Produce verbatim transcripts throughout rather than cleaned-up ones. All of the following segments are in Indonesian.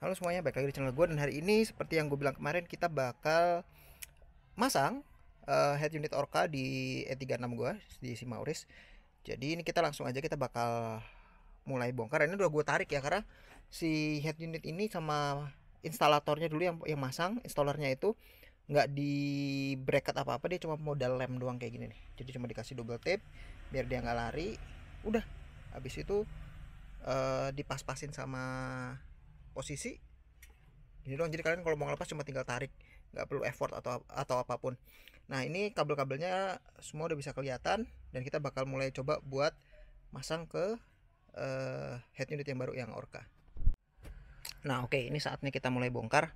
Halo semuanya, balik lagi di channel gue, dan hari ini seperti yang gue bilang kemarin, kita bakal masang uh, head unit Orca di E tiga enam gue, di si Mauris. Jadi ini kita langsung aja, kita bakal mulai bongkar. Ini udah gue tarik ya, karena si head unit ini sama instalatornya dulu yang, yang masang, installernya itu nggak di bracket apa-apa, dia cuma modal lem doang kayak gini nih. Jadi cuma dikasih double tape, biar dia nggak lari. Udah, habis itu uh, dipas-pasin sama posisi ini doang. Jadi kalian kalau mau ngelepas cuma tinggal tarik, nggak perlu effort atau atau apapun. Nah, ini kabel-kabelnya semua udah bisa kelihatan, dan kita bakal mulai coba buat masang ke uh, head unit yang baru, yang Orca. Nah, oke, okay, ini saatnya kita mulai bongkar.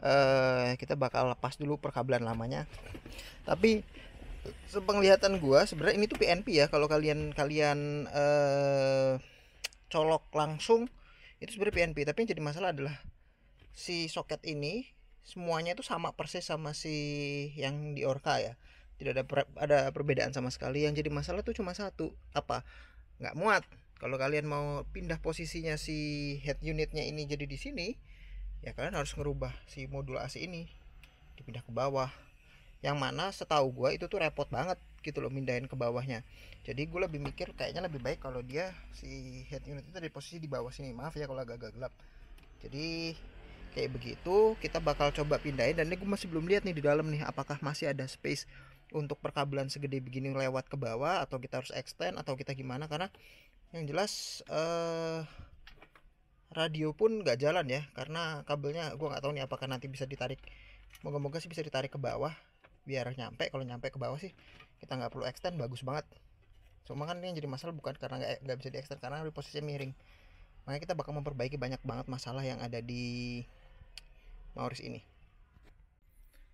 Uh, kita bakal lepas dulu perkabelan lamanya. Tapi sepenglihatan gua sebenarnya ini tuh P N P ya. Kalau kalian kalian uh, colok langsung, itu sebenarnya P N P, tapi yang jadi masalah adalah si soket ini semuanya itu sama persis sama si yang di Orca ya, tidak ada per, ada perbedaan sama sekali. Yang jadi masalah tuh cuma satu, apa nggak muat. Kalau kalian mau pindah posisinya si head unitnya ini jadi di sini ya, kalian harus ngerubah si modul A C ini dipindah ke bawah, yang mana setahu gua itu tuh repot banget gitu loh mindahin ke bawahnya. Jadi gue lebih mikir kayaknya lebih baik kalau dia si head unit itu dari posisi di bawah sini. Maaf ya kalau agak-agak gelap. Jadi kayak begitu, kita bakal coba pindahin. Dan ini gue masih belum lihat nih di dalam nih, apakah masih ada space untuk perkabelan segede begini lewat ke bawah, atau kita harus extend, atau kita gimana. Karena yang jelas eh, radio pun nggak jalan ya, karena kabelnya gue nggak tahu nih apakah nanti bisa ditarik. Moga-moga sih bisa ditarik ke bawah biar nyampe. Kalau nyampe ke bawah sih kita nggak perlu extend, bagus banget. Cuma kan ini yang jadi masalah bukan karena nggak nggak bisa di extend, karena posisinya miring. Makanya kita bakal memperbaiki banyak banget masalah yang ada di Mauris ini.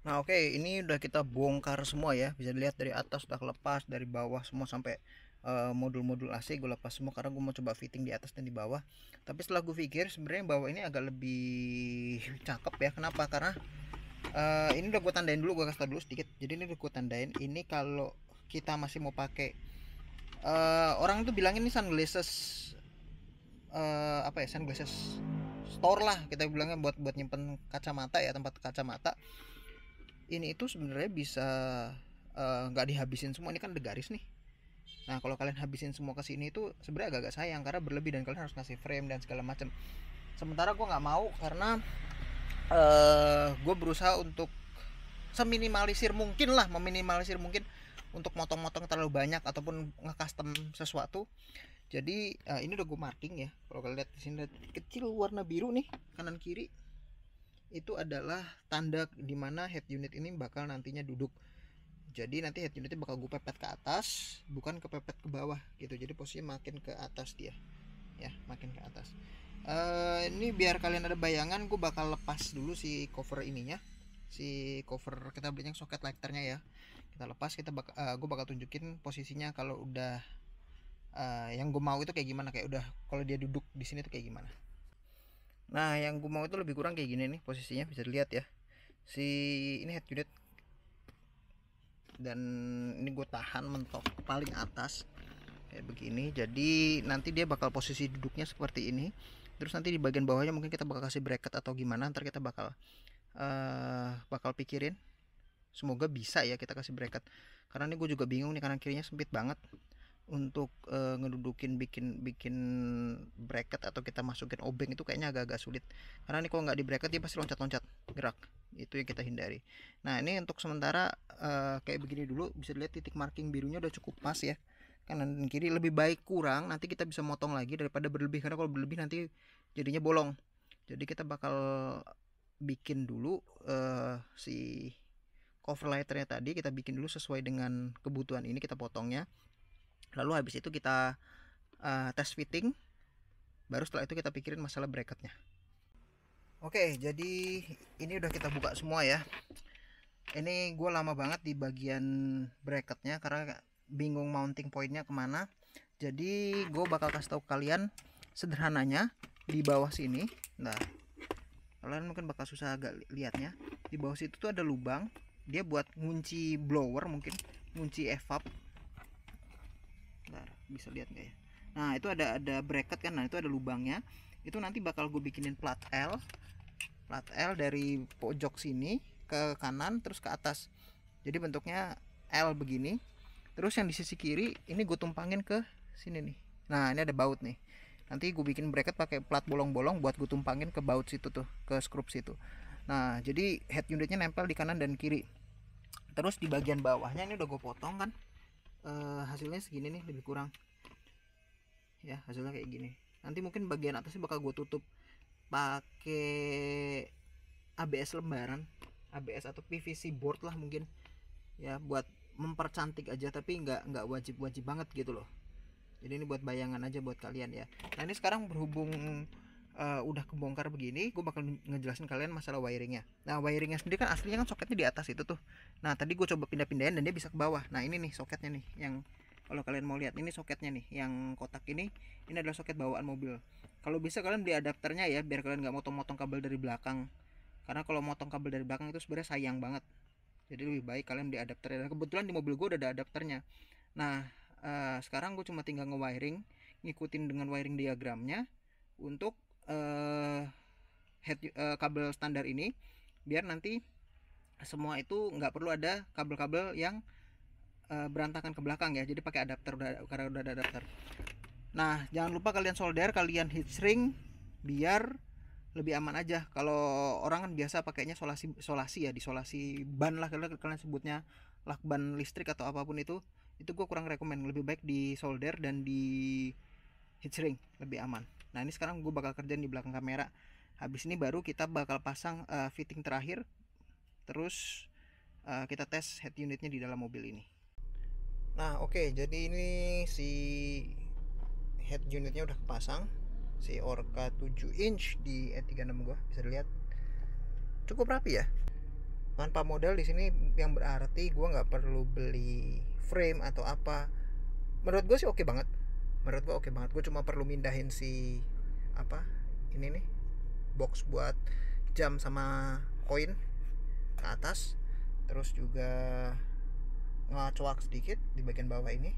Nah, oke, okay, ini udah kita bongkar semua ya. Bisa dilihat dari atas udah lepas, dari bawah semua sampai modul-modul uh, A C gue lepas semua, karena gue mau coba fitting di atas dan di bawah. Tapi setelah gue pikir, sebenarnya bawah ini agak lebih cakep ya. Kenapa? Karena Uh, ini udah gue tandain dulu, gue kasih tau dulu sedikit. Jadi ini udah gue tandain. Ini kalau kita masih mau pakai, uh, orang tuh bilang ini sunglasses, uh, apa ya, sunglasses store lah kita bilangnya, buat buat nyimpen kacamata ya, tempat kacamata. Ini itu sebenarnya bisa nggak uh, dihabisin semua. Ini kan ada garis nih. Nah, kalau kalian habisin semua ke sini itu sebenarnya agak-agak sayang, karena berlebih dan kalian harus ngasih frame dan segala macam. Sementara gue nggak mau, karena Uh, gue berusaha untuk seminimalisir mungkin lah, meminimalisir mungkin untuk motong-motong terlalu banyak ataupun nge-custom sesuatu. Jadi uh, ini udah gue marking ya. Kalau kalian lihat di sini kecil warna biru nih, kanan kiri itu adalah tanda dimana head unit ini bakal nantinya duduk. Jadi nanti head unitnya bakal gue pepet ke atas, bukan ke pepet ke bawah gitu. Jadi posisinya makin ke atas dia, ya makin ke atas. Uh, ini biar kalian ada bayangan, gue bakal lepas dulu si cover ininya, si cover kita belinya soket lighternya ya. Kita lepas, kita bak uh, gue bakal tunjukin posisinya kalau udah uh, yang gue mau itu kayak gimana, kayak udah kalau dia duduk di sini tuh kayak gimana. Nah, yang gue mau itu lebih kurang kayak gini nih posisinya, bisa dilihat ya. Si ini head unit, dan ini gue tahan mentok paling atas kayak begini. Jadi nanti dia bakal posisi duduknya seperti ini. Terus nanti di bagian bawahnya mungkin kita bakal kasih bracket atau gimana, ntar kita bakal uh, bakal pikirin. Semoga bisa ya kita kasih bracket, karena ini gue juga bingung nih, kanan kirinya sempit banget untuk uh, ngedudukin bikin bikin bracket atau kita masukin obeng itu kayaknya agak-agak sulit, karena ini kalau nggak di bracket dia pasti loncat-loncat gerak, itu yang kita hindari. Nah, ini untuk sementara uh, kayak begini dulu. Bisa dilihat titik marking birunya udah cukup pas ya, kanan dan kiri. Lebih baik kurang, nanti kita bisa motong lagi daripada berlebih, karena kalau berlebih nanti jadinya bolong. Jadi kita bakal bikin dulu uh, si cover lighternya tadi, kita bikin dulu sesuai dengan kebutuhan ini, kita potongnya. Lalu habis itu kita uh, tes fitting, baru setelah itu kita pikirin masalah bracketnya. Oke, jadi ini udah kita buka semua ya. Ini gue lama banget di bagian bracketnya karena bingung mounting pointnya kemana. Jadi gue bakal kasih tahu kalian sederhananya. Di bawah sini, nah kalian mungkin bakal susah agak liatnya, di bawah situ tuh ada lubang, dia buat ngunci blower, mungkin ngunci evap. Bentar, bisa lihat nggak ya? Nah, itu ada ada bracket kan. Nah, itu ada lubangnya, itu nanti bakal gue bikinin plat L. plat L dari pojok sini ke kanan terus ke atas, jadi bentuknya L begini. Terus yang di sisi kiri ini gue tumpangin ke sini nih. Nah ini ada baut nih, nanti gue bikin bracket pakai plat bolong-bolong buat gue tumpangin ke baut situ tuh, ke skrup situ. Nah jadi head unitnya nempel di kanan dan kiri. Terus di bagian bawahnya ini udah gue potong kan, e, hasilnya segini nih, lebih kurang ya hasilnya kayak gini. Nanti mungkin bagian atasnya bakal gue tutup pakai A B S lembaran, A B S atau P V C board lah mungkin ya, buat mempercantik aja, tapi nggak nggak wajib-wajib banget gitu loh. Jadi ini buat bayangan aja buat kalian ya. Nah ini sekarang berhubung uh, udah kebongkar begini, gue bakal ngejelasin kalian masalah wiringnya. Nah wiringnya sendiri kan aslinya kan soketnya di atas itu tuh. Nah tadi gue coba pindah-pindahin dan dia bisa ke bawah. Nah ini nih soketnya nih, yang kalau kalian mau lihat ini soketnya nih, yang kotak ini, ini adalah soket bawaan mobil. Kalau bisa kalian beli adapternya ya, biar kalian nggak motong-motong kabel dari belakang. Karena kalau motong kabel dari belakang itu sebenarnya sayang banget. Jadi lebih baik kalian beli adapternya. Dan kebetulan di mobil gue udah ada adapternya. Nah uh, sekarang gue cuma tinggal nge-wiring, ngikutin dengan wiring diagramnya untuk uh, head, uh, kabel standar ini, biar nanti semua itu nggak perlu ada kabel-kabel yang berantakan ke belakang ya. Jadi pakai adapter udah, karena udah ada adapter. Nah jangan lupa kalian solder, kalian hitch ring biar lebih aman aja. Kalau orang kan biasa pakainya solasi solasi ya, disolasi ban lah kalian, kalian sebutnya lakban listrik atau apapun itu. Itu gue kurang rekomend, lebih baik di solder dan di hitch ring lebih aman. Nah ini sekarang gue bakal kerjain di belakang kamera. Habis ini baru kita bakal pasang uh, fitting terakhir. Terus uh, kita tes head unitnya di dalam mobil ini. Nah oke, okay, jadi ini si head unitnya udah kepasang, si Orca tujuh inch di E tiga enam gua, bisa dilihat cukup rapi ya. Tanpa modal di sini yang berarti gua nggak perlu beli frame atau apa. Menurut gua sih oke okay banget. Menurut gua oke okay banget. Gua cuma perlu mindahin si apa ini nih, box buat jam sama koin ke atas, terus juga ngecoak sedikit di bagian bawah ini.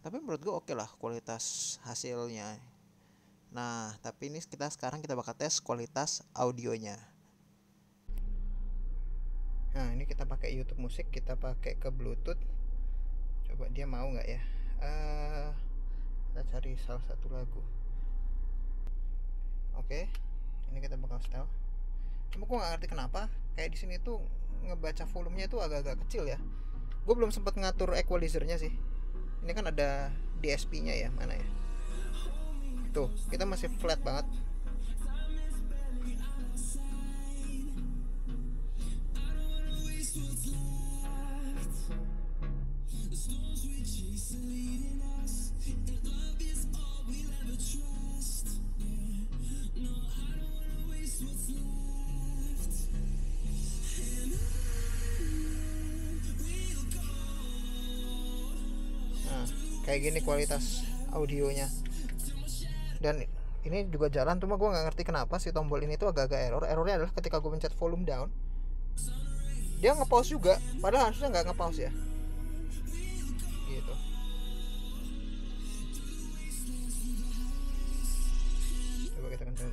Tapi menurut gue oke okay lah kualitas hasilnya. Nah tapi ini kita sekarang kita bakal tes kualitas audionya. Nah ini kita pakai YouTube musik, kita pakai ke Bluetooth. Coba dia mau nggak ya? Uh, kita cari salah satu lagu. Oke, okay. Ini kita bakal setel. Cuma gue nggak ngerti kenapa kayak di sini tuh ngebaca volumenya tuh agak-agak kecil ya. Gue belum sempat ngatur equalizernya sih. Ini kan ada D S P-nya ya, mana ya? Tuh, kita masih flat banget. Kayak gini kualitas audionya. Dan ini juga jalan, cuma gue nggak ngerti kenapa si tombol ini tuh agak-agak error. Errornya adalah ketika gue pencet volume down, dia nge-pause juga, padahal harusnya nggak nge-pause ya. Gitu. Coba kita kencang.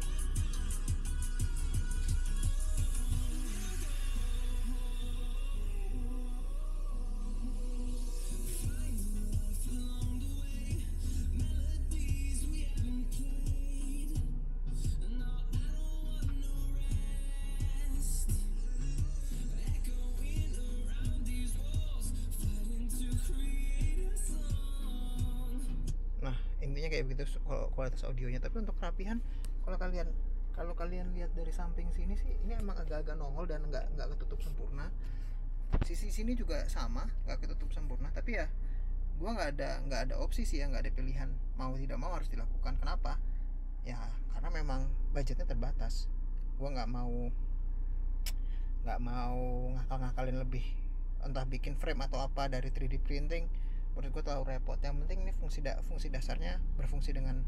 Kayak begitu kualitas audionya. Tapi untuk kerapihan, kalau kalian kalau kalian lihat dari samping sini sih, ini emang agak-agak nongol dan nggak nggak ketutup sempurna. Sisi sini juga sama, nggak ketutup sempurna. Tapi ya, gue nggak ada nggak ada opsi sih ya, nggak ada pilihan, mau tidak mau harus dilakukan. Kenapa? Ya karena memang budgetnya terbatas. Gue nggak mau nggak mau ngakal-ngakalin lebih, entah bikin frame atau apa dari tiga D printing. Menurut gue terlalu repot. Yang penting ini fungsi da fungsi dasarnya berfungsi dengan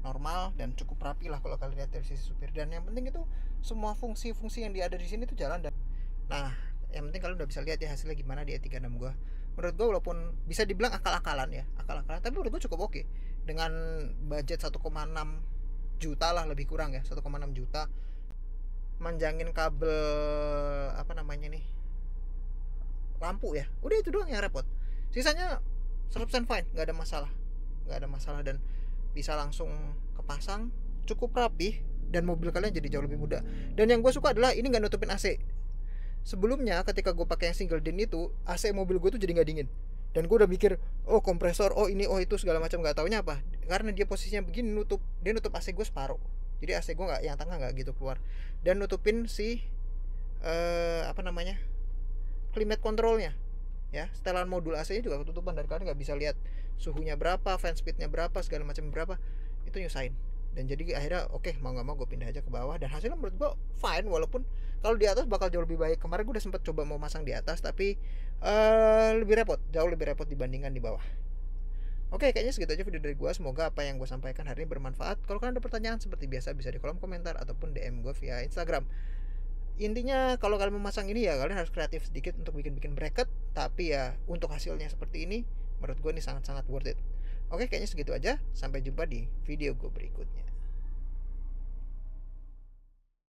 normal dan cukup rapi lah kalau kalian lihat dari sisi supir. Dan yang penting itu semua fungsi-fungsi yang ada di sini tuh jalan. Dan nah yang penting kalian udah bisa lihat ya hasilnya gimana di E tiga enam gue. Menurut gue walaupun bisa dibilang akal-akalan ya, akal-akalan, tapi menurut gue cukup oke. Dengan budget satu koma enam juta lah, lebih kurang ya, satu koma enam juta. manjangin kabel apa namanya nih, lampu ya. Udah itu doang yang repot, sisanya seratus persen fine, nggak ada masalah, nggak ada masalah dan bisa langsung kepasang, cukup rapih dan mobil kalian jadi jauh lebih mudah. Dan yang gue suka adalah ini nggak nutupin A C. Sebelumnya ketika gue pakai yang single din itu, A C mobil gue tuh jadi nggak dingin. Dan gue udah mikir, oh kompresor, oh ini, oh itu segala macam, nggak taunya apa. Karena dia posisinya begini nutup, dia nutup A C gue separuh. Jadi A C gue nggak, yang tengah nggak gitu keluar. Dan nutupin si eh, apa namanya, climate controlnya, ya. Setelan modul A C-nya juga ketutupan dan kalian nggak bisa lihat suhunya berapa, fan speednya berapa, segala macam berapa. Itu nyusahin. Dan jadi akhirnya oke okay, mau nggak mau gue pindah aja ke bawah dan hasilnya menurut gue fine, walaupun kalau di atas bakal jauh lebih baik. Kemarin gue udah sempet coba mau masang di atas tapi uh, lebih repot, jauh lebih repot dibandingkan di bawah. Oke okay, kayaknya segitu aja video dari gue. Semoga apa yang gue sampaikan hari ini bermanfaat. Kalau kalian ada pertanyaan seperti biasa bisa di kolom komentar ataupun D M gue via Instagram. Intinya kalau kalian memasang ini ya kalian harus kreatif sedikit untuk bikin-bikin bracket, tapi ya untuk hasilnya seperti ini menurut gue ini sangat-sangat worth it. Oke, kayaknya segitu aja. Sampai jumpa di video gue berikutnya.